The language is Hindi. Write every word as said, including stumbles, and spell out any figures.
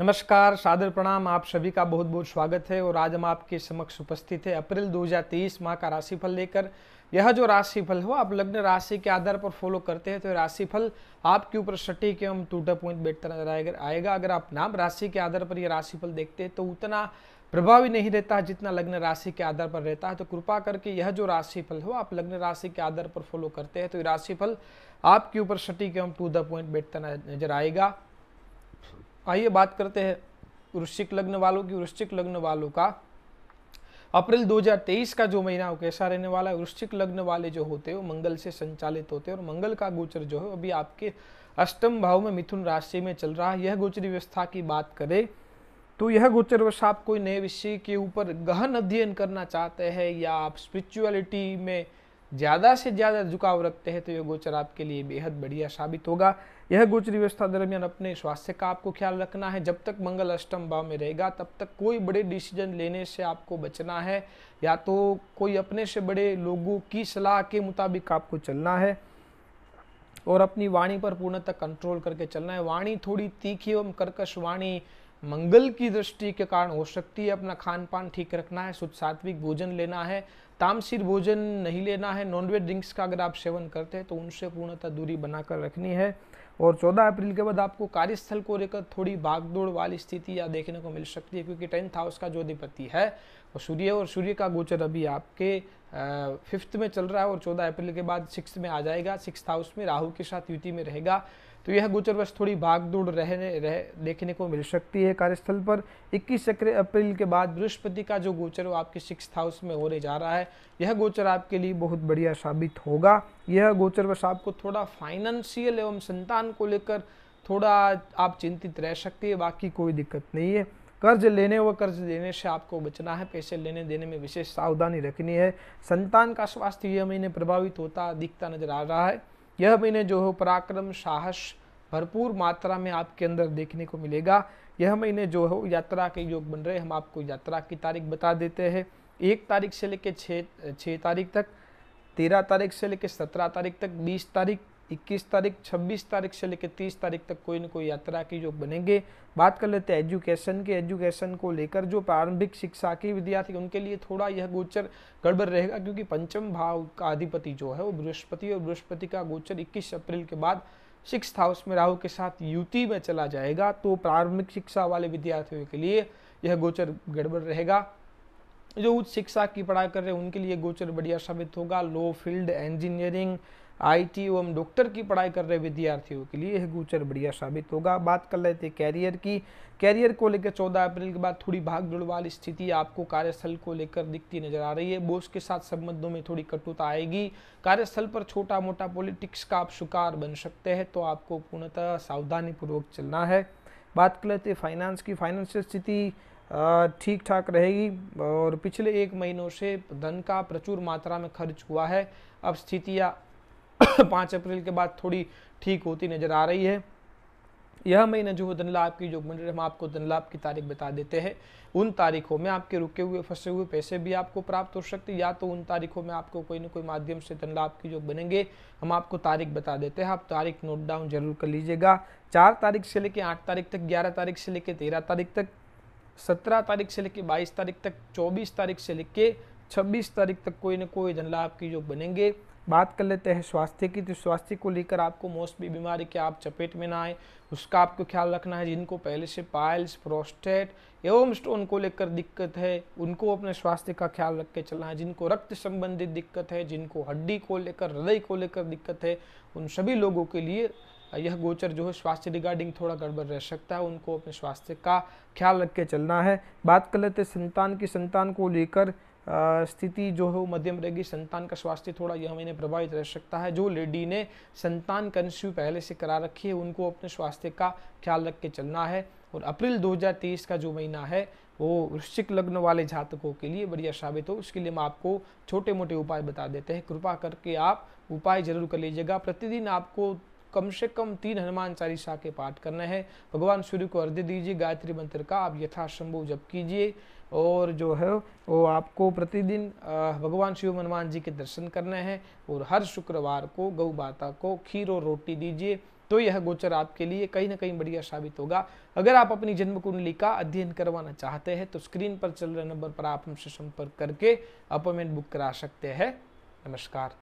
नमस्कार, सादर प्रणाम। आप सभी का बहुत बहुत स्वागत है और आज हम आपके समक्ष उपस्थित है अप्रैल दो हज़ार तेईस माह का राशिफल लेकर। यह जो राशिफल हो आप लग्न राशि के आधार पर फॉलो करते हैं तो राशिफल आपके ऊपर सटीक एवं टूटा पॉइंट बैठता नजर आएगा। अगर आप नाम राशि के आधार पर यह राशिफल देखते हैं तो उतना प्रभावी नहीं रहता है जितना लग्न राशि के आधार पर रहता है। तो कृपा करके यह जो राशिफल हो आप लग्न राशि के आधार पर फॉलो करते हैं तो ये राशिफल आपके ऊपर सटीक एवं टू द पॉइंट बैठता नजर आएगा। आइए बात करते हैं वृश्चिक लग्न वालों की। वृश्चिक लग्न वालों का अप्रैल दो हज़ार तेईस का जो महीना हो कैसा रहने वाला है। वृश्चिक लग्न वाले जो होते हैं वो मंगल से संचालित होते हैं और मंगल का गोचर जो है अभी आपके अष्टम भाव में मिथुन राशि में चल रहा है। यह गोचरी व्यवस्था की बात करें तो यह गोचर वर्ष आप कोई नए विषय के ऊपर गहन अध्ययन करना चाहते हैं या आप स्पिरिचुअलिटी में ज़्यादा से ज़्यादा झुकाव रखते हैं तो यह गोचर आपके लिए बेहद बढ़िया साबित होगा। यह गोचरी व्यवस्था दरमियान अपने स्वास्थ्य का आपको ख्याल रखना है। जब तक मंगल अष्टम भाव में रहेगा तब तक कोई बड़े डिसीजन लेने से आपको बचना है, या तो कोई अपने से बड़े लोगों की सलाह के मुताबिक आपको चलना है और अपनी वाणी पर पूर्णतः कंट्रोल करके चलना है। वाणी थोड़ी तीखी एवं कर्कश वाणी मंगल की दृष्टि के कारण हो सकती है। अपना खान पान ठीक रखना है, शुद्ध सात्विक भोजन लेना है, तामसिक भोजन नहीं लेना है। नॉनवेज ड्रिंक्स का अगर आप सेवन करते हैं तो उनसे पूर्णतः दूरी बनाकर रखनी है। और चौदह अप्रैल के बाद आपको कार्यस्थल को लेकर थोड़ी भागदौड़ वाली स्थिति या देखने को मिल सकती है, क्योंकि टेंथ हाउस का जो अधिपति है वो सूर्य और सूर्य का गोचर अभी आपके फिफ्थ में चल रहा है और चौदह अप्रैल के बाद सिक्स्थ में आ जाएगा। सिक्स्थ हाउस में राहु के साथ युति में रहेगा तो यह गोचर वर्ष थोड़ी भागदौड़ रहने रह देखने को मिल सकती है कार्यस्थल पर। इक्कीस अप्रैल के बाद बृहस्पति का जो गोचर वो आपके सिक्स्थ हाउस में होने जा रहा है। यह गोचर आपके लिए बहुत बढ़िया साबित होगा। यह गोचर वर्ष आपको थोड़ा फाइनेंशियल एवं संतान को लेकर थोड़ा आप चिंतित रह सकती है, बाकी कोई दिक्कत नहीं है। कर्ज लेने व कर्ज देने से आपको बचना है। पैसे लेने देने में विशेष सावधानी रखनी है। संतान का स्वास्थ्य यह महीने प्रभावित होता दिखता नजर आ रहा है। यह महीने जो हो पराक्रम साहस भरपूर मात्रा में आपके अंदर देखने को मिलेगा। यह महीने जो हो यात्रा के योग बन रहे। हम आपको यात्रा की तारीख बता देते हैं। एक तारीख से लेकर छः छः तारीख तक, तेरह तारीख से लेकर सत्रह तारीख तक, बीस तारीख, इक्कीस तारीख, छब्बीस तारीख से लेकर तीस तारीख तक कोई न कोई यात्रा के योग बनेंगे। बात कर लेते हैं एजुकेशन के। एजुकेशन को लेकर जो प्रारंभिक शिक्षा के विद्यार्थी उनके लिए थोड़ा यह गोचर गड़बड़ रहेगा, क्योंकि पंचम भाव का अधिपति जो है वो बृहस्पति और बृहस्पति का गोचर इक्कीस अप्रैल के बाद सिक्स्थ हाउस में राहु के साथ युति में चला जाएगा। तो प्रारंभिक शिक्षा वाले विद्यार्थियों के लिए यह गोचर गड़बड़ रहेगा। जो उच्च शिक्षा की पढ़ाई कर रहे हैं उनके लिए गोचर बढ़िया साबित होगा। लॉ फील्ड, इंजीनियरिंग, आईटी एवं डॉक्टर की पढ़ाई कर रहे विद्यार्थियों के लिए यह गोचर बढ़िया साबित होगा। बात कर लेते हैं कैरियर की। कैरियर को लेकर चौदह अप्रैल के बाद थोड़ी भागदौड़ वाली स्थिति आपको कार्यस्थल को लेकर दिखती नजर आ रही है। बॉस के साथ संबंधों में थोड़ी कटुता आएगी। कार्यस्थल पर छोटा मोटा पॉलिटिक्स का आप शिकार बन सकते हैं, तो आपको पूर्णतः सावधानीपूर्वक चलना है। बात कर लेते हैं फाइनेंस की। फाइनेंशियल स्थिति ठीक ठाक रहेगी और पिछले एक महीनों से धन का प्रचुर मात्रा में खर्च हुआ है। अब स्थितियाँ पाँच अप्रैल के बाद थोड़ी ठीक होती नजर आ रही है। यह महीना जो धन लाभ की योग बन रही है, हम आपको धन लाभ की तारीख बता देते हैं। उन तारीखों में आपके रुके हुए फंसे हुए पैसे भी आपको प्राप्त हो सकते हैं, या तो उन तारीखों में आपको कोई ना कोई माध्यम से धन लाभ की योग बनेंगे। हम आपको तारीख बता देते हैं, आप तारीख नोट डाउन जरूर कर लीजिएगा। चार तारीख से लेकर आठ तारीख तक, ग्यारह तारीख से लेकर तेरह तारीख तक, सत्रह तारीख से लेकर बाईस तारीख तक, चौबीस तारीख से लेकर छब्बीस तारीख तक कोई ना कोई धन लाभ की योग बनेंगे। बात कर लेते हैं स्वास्थ्य की। तो स्वास्थ्य को लेकर आपको मौसमी बीमारी के आप चपेट में ना आए, उसका आपको ख्याल रखना है। जिनको पहले से पाइल्स, प्रोस्टेट एवं स्टोन को लेकर दिक्कत है उनको अपने स्वास्थ्य का ख्याल रख के चलना है। जिनको रक्त संबंधित दिक्कत है, जिनको हड्डी को लेकर, हृदय को लेकर दिक्कत है, उन सभी लोगों के लिए यह गोचर जो है स्वास्थ्य रिगार्डिंग थोड़ा गड़बड़ रह सकता है। उनको अपने स्वास्थ्य का ख्याल रख के चलना है। बात कर लेते हैं संतान की। संतान को लेकर स्थिति जो है मध्यम रहेगी। संतान का स्वास्थ्य थोड़ा यह महीने प्रभावित रह सकता है। जो लेडी ने संतान कंसीव पहले से करा रखी है उनको अपने स्वास्थ्य का ख्याल रख के चलना है। और अप्रैल दो हज़ार तेईस का जो महीना है वो वृश्चिक लग्न वाले जातकों के लिए बढ़िया साबित हो, उसके लिए हम आपको छोटे मोटे उपाय बता देते हैं। कृपा करके आप उपाय जरूर कर लीजिएगा। प्रतिदिन आपको कम से कम तीन हनुमान चालीसा के पाठ करना है। भगवान सूर्य को अर्घ्य दीजिए। गायत्री मंत्र का आप यथासंभव जप कीजिए और जो है वो आपको प्रतिदिन भगवान शिव हनुमान जी के दर्शन करने हैं। और हर शुक्रवार को गौ माता को खीर और रोटी दीजिए। तो यह गोचर आपके लिए कहीं ना कहीं बढ़िया साबित होगा। अगर आप अपनी जन्म कुंडली का अध्ययन करवाना चाहते हैं तो स्क्रीन पर चल रहे नंबर पर आप हमसे संपर्क करके अपॉइंटमेंट बुक करा सकते हैं। नमस्कार।